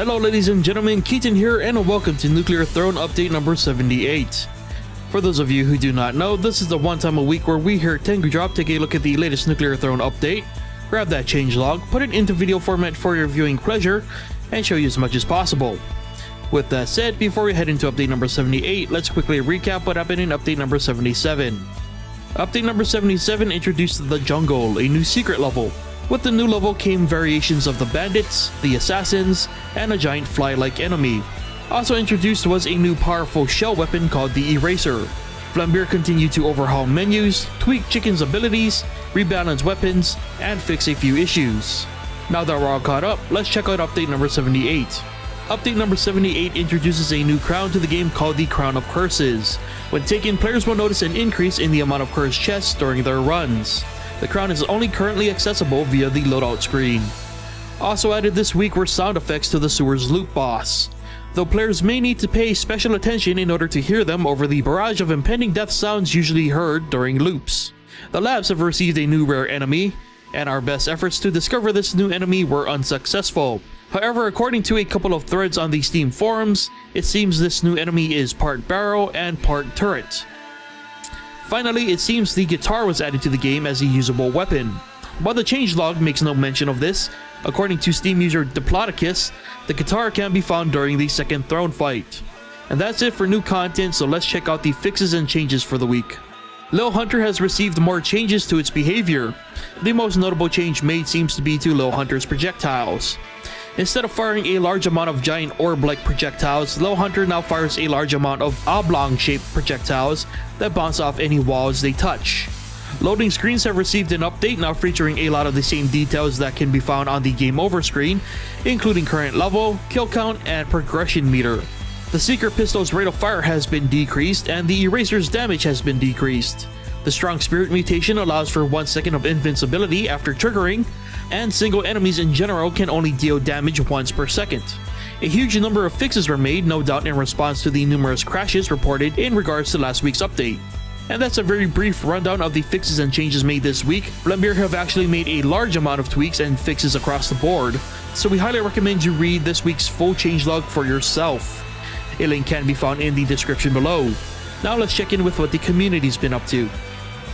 Hello ladies and gentlemen, Keaton here and welcome to Nuclear Throne update number 78. For those of you who do not know, this is the one time a week where we here at Tengu Drop take a look at the latest Nuclear Throne update, grab that changelog, put it into video format for your viewing pleasure, and show you as much as possible. With that said, before we head into update number 78, let's quickly recap what happened in update number 77. Update number 77 introduced the Jungle, a new secret level. With the new level came variations of the bandits, the assassins, and a giant fly-like enemy. Also introduced was a new powerful shell weapon called the Eraser. Vlambeer continued to overhaul menus, tweak Chicken's abilities, rebalance weapons, and fix a few issues. Now that we're all caught up, let's check out update number 78. Update number 78 introduces a new crown to the game called the Crown of Curses. When taken, players will notice an increase in the amount of cursed chests during their runs. The crown is only currently accessible via the loadout screen. Also added this week were sound effects to the sewer's loot boss. Though players may need to pay special attention in order to hear them over the barrage of impending death sounds usually heard during loops. The labs have received a new rare enemy, and our best efforts to discover this new enemy were unsuccessful. However, according to a couple of threads on the Steam forums, it seems this new enemy is part barrel and part turret. Finally, it seems the guitar was added to the game as a usable weapon. While the changelog makes no mention of this, according to Steam user Diplodocus, the guitar can be found during the second throne fight. And that's it for new content, so let's check out the fixes and changes for the week. Lil Hunter has received more changes to its behavior. The most notable change made seems to be to Lil Hunter's projectiles. Instead of firing a large amount of giant orb-like projectiles, Lil Hunter now fires a large amount of oblong-shaped projectiles that bounce off any walls they touch. Loading screens have received an update now featuring a lot of the same details that can be found on the Game Over screen, including current level, kill count, and progression meter. The Seeker Pistol's rate of fire has been decreased, and the Eraser's damage has been decreased. The Strong Spirit mutation allows for 1 second of invincibility after triggering, and single enemies in general can only deal damage once per second. A huge number of fixes were made, no doubt in response to the numerous crashes reported in regards to last week's update. And that's a very brief rundown of the fixes and changes made this week. Vlambeer have actually made a large amount of tweaks and fixes across the board, so we highly recommend you read this week's full changelog for yourself. A link can be found in the description below. Now let's check in with what the community's been up to.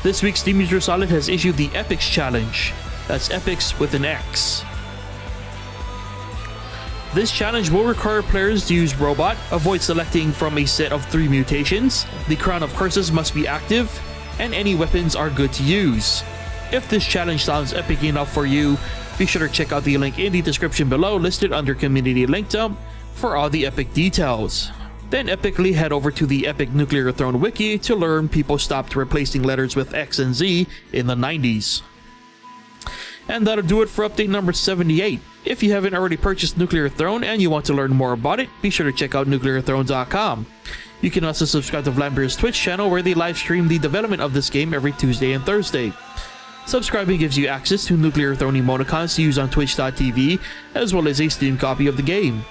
This week, Steam user Solid has issued the Epics Challenge. That's Epics with an X. This challenge will require players to use Robot, avoid selecting from a set of 3 mutations, the Crown of Curses must be active, and any weapons are good to use. If this challenge sounds epic enough for you, be sure to check out the link in the description below listed under Community Link Dump for all the epic details. Then epically head over to the Epic Nuclear Throne Wiki to learn people stopped replacing letters with X and Z in the 90s. And that'll do it for update number 78. If you haven't already purchased Nuclear Throne and you want to learn more about it, be sure to check out NuclearThrone.com. You can also subscribe to Vlambeer's Twitch channel where they live stream the development of this game every Tuesday and Thursday. Subscribing gives you access to Nuclear Throne emoticons to use on Twitch.tv, as well as a Steam copy of the game.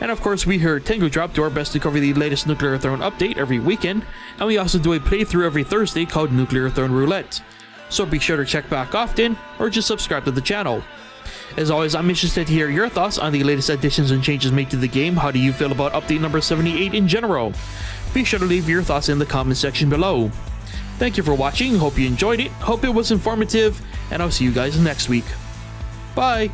And of course, we here at Tengu Drop do our best to cover the latest Nuclear Throne update every weekend, and we also do a playthrough every Thursday called Nuclear Throne Roulette. So be sure to check back often, or just subscribe to the channel. As always, I'm interested to hear your thoughts on the latest additions and changes made to the game. How do you feel about update number 78 in general? Be sure to leave your thoughts in the comment section below. Thank you for watching, hope you enjoyed it, hope it was informative, and I'll see you guys next week. Bye!